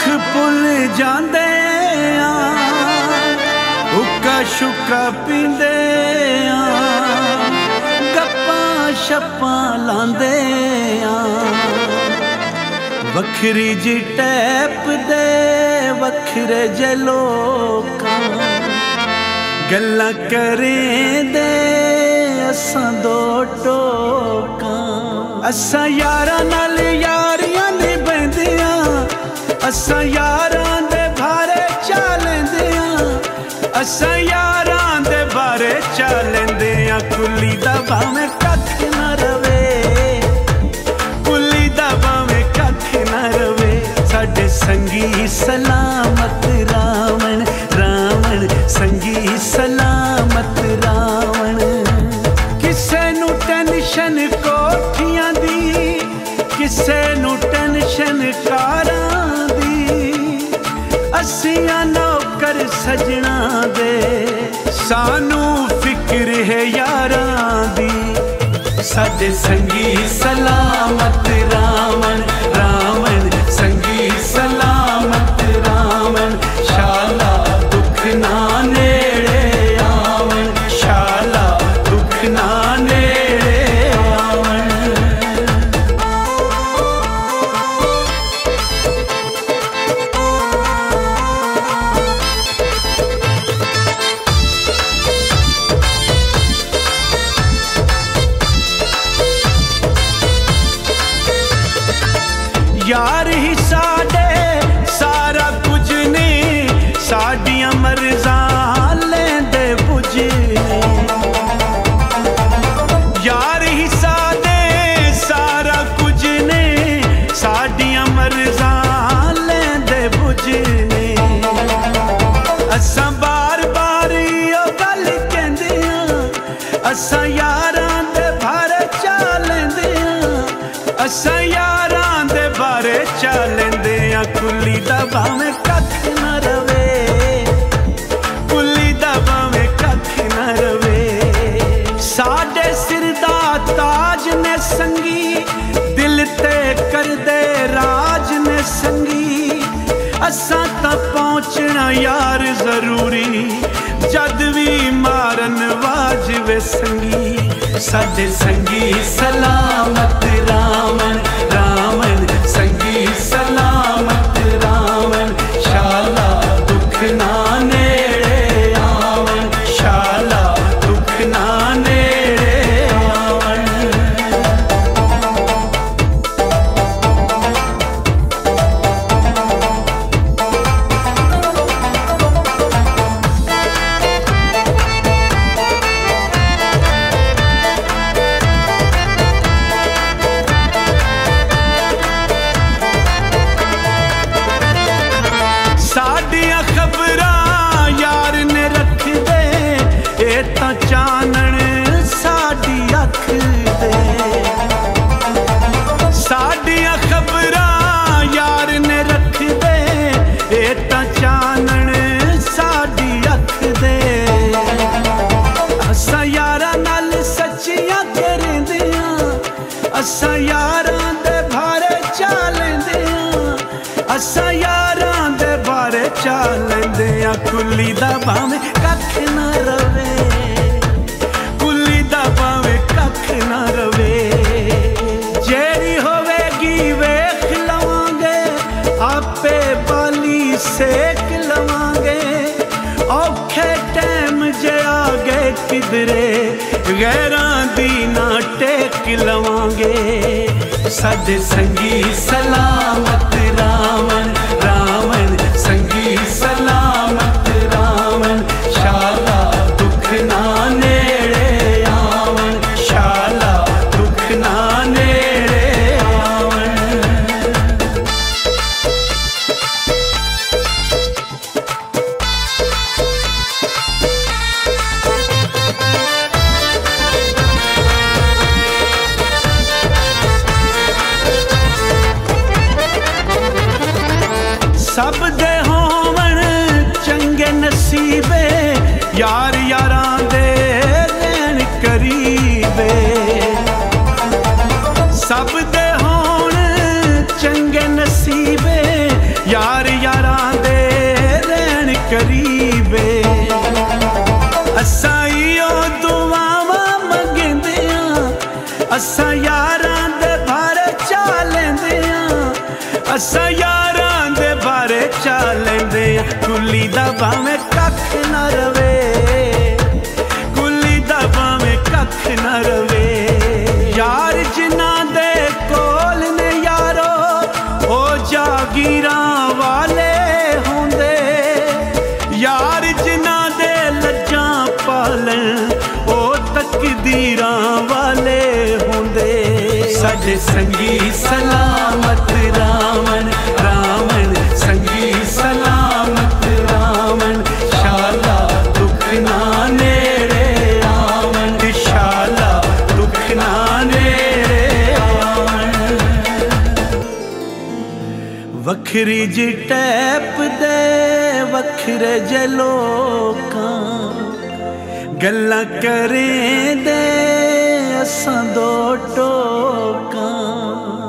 लख पुल जांदे आ हुक्का शुक्का पींदे आ गप्पा शप्पा लांदे आ वखरी जी टैप दे वखरे जे लोकां गल्लां करेंदे असां दो टोकां असां यारां नाल यारियां निभांदियां असां यारां दे बारे चलदियां असां यारां दे बारे चलदियां कुली दा भावें कख ना रवे कुली दा भावें कख ना रवे साडे संगी सलामत राहण राहण संगी सलामत राहण किसे नू टेंशन कोठियां दी किसे नू टेंशन कारां असियां नौकर सजना दे सानू फिक्र है यारां दी साडे संगी सलामत राहण राहण संगी सलामत राहण शाला दुख ना नेड़े आवन शाला दुख ना नेड़े आवन यार ही साडे सारा कुछ ने साडियां मर्जां लेंदे बुझ यार ही साडे सारा कुछ ने साडियां मर्जां लेंदे बुझ ने असां बार बार ओ गल कहंदे आ असां यारां दे भारे चा लेंदे आ असां यार बारे चलदे आ कुली दा भावें कख ना रवे कुली दा भावें कख ना रवे साडे सिर दा ताज ने संगी दिल ते करदे राज ने संगी असां तां पहुंचना यार जरूरी जद वी मारन वाजवे संगी साडे संगी सलामत राहण राहण संगी सलामत राहण शाला दुख ना नेड़े आवन शाला दुख ना नेड़े आवन साडियां खबरां यार ने रख दे ए तां चानण साडी अख दे साडियां खबरां यार ने रख दे ए तां चानण साडी अख दे असां यारां नाल सच्चियां करदे आ असां यारां दे भारे चलदे आ असां यारां बारे चलदे आ कुली दा भावें कख ना रवे कुली दा भावें कख ना रवे जेड़ी होवेगी वेख लवांगे आपे बाली सेक लवांगे औखे टैम जे आ गए किधरे गैरां दी ना टेक लवांगे साडे संगी सलामत राहण राहण संगी सलामत राहण शाला दुख ना नेड़े आवन शाला दुख ना नेड़े आवन सब दे होवन चंगे नसीबे यार यारां दे रहण करीबे सब दे होवन चंगे नसीबे यार गुल्ली दा भावें कख ना रवे, गुल्ली दा भावें कख ना रवे। यार जिन्हां दे कोल ने यारो ओ जागीरां वाले होंदे, यार जिन्हां दे लज्जां पालन ओ तकदीरां वाले होंदे। साडे संगी सलामत रहण, रहण संगी सलामत रहण। शाला दुख ना नेड़े आवण, शाला दुख ना नेड़े आवण। वखरी जी टैप दे वखरे जे लोकां गल्लां करें दे असां दो टोकां।